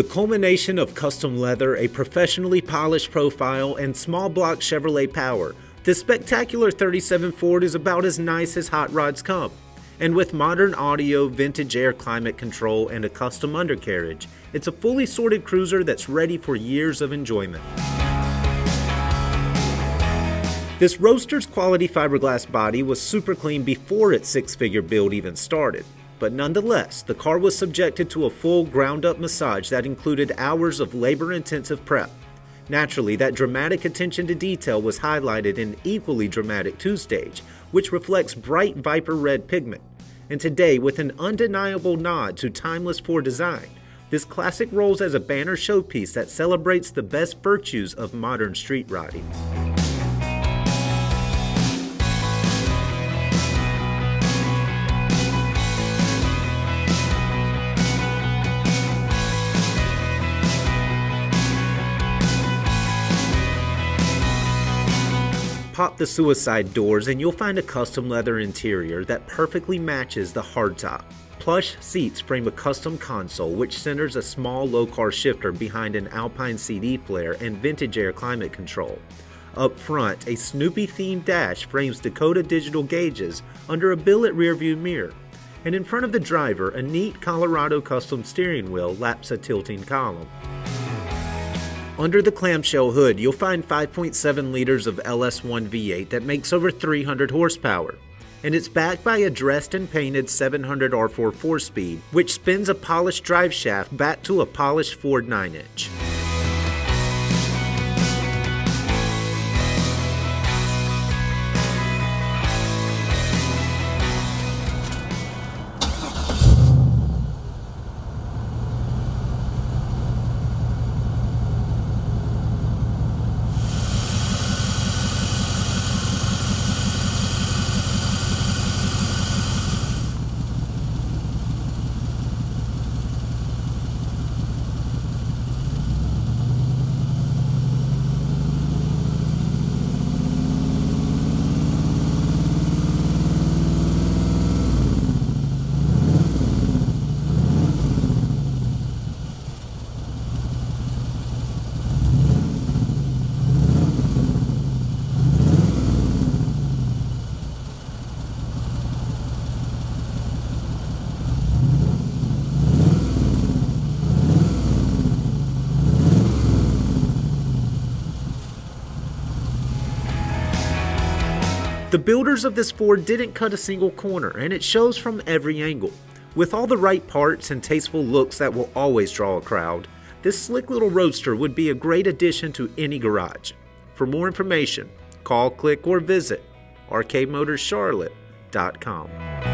The culmination of custom leather, a professionally polished profile, and small block Chevrolet power, this spectacular 37 Ford is about as nice as hot rods come. And with modern audio, vintage air climate control, and a custom undercarriage, it's a fully sorted cruiser that's ready for years of enjoyment. This roaster's quality fiberglass body was super clean before its six-figure build even started. But nonetheless, the car was subjected to a full ground-up massage that included hours of labor-intensive prep. Naturally, that dramatic attention to detail was highlighted in equally dramatic two-stage, which reflects bright Viper Red pigment. And today, with an undeniable nod to timeless Ford design, this classic rolls as a banner showpiece that celebrates the best virtues of modern street riding. Pop the suicide doors and you'll find a custom leather interior that perfectly matches the hardtop. Plush seats frame a custom console which centers a small low-car shifter behind an Alpine CD player and vintage air climate control. Up front, a Snoopy-themed dash frames Dakota Digital gauges under a billet rearview mirror. And in front of the driver, a neat Colorado Custom steering wheel laps a tilting column. Under the clamshell hood, you'll find 5.7 liters of LS1 V8 that makes over 300 horsepower. And it's backed by a dressed and painted 700R4 4-speed, which spins a polished drive shaft back to a polished Ford 9-inch. The builders of this Ford didn't cut a single corner, and it shows from every angle. With all the right parts and tasteful looks that will always draw a crowd, this slick little roadster would be a great addition to any garage. For more information, call, click, or visit rkmotorscharlotte.com.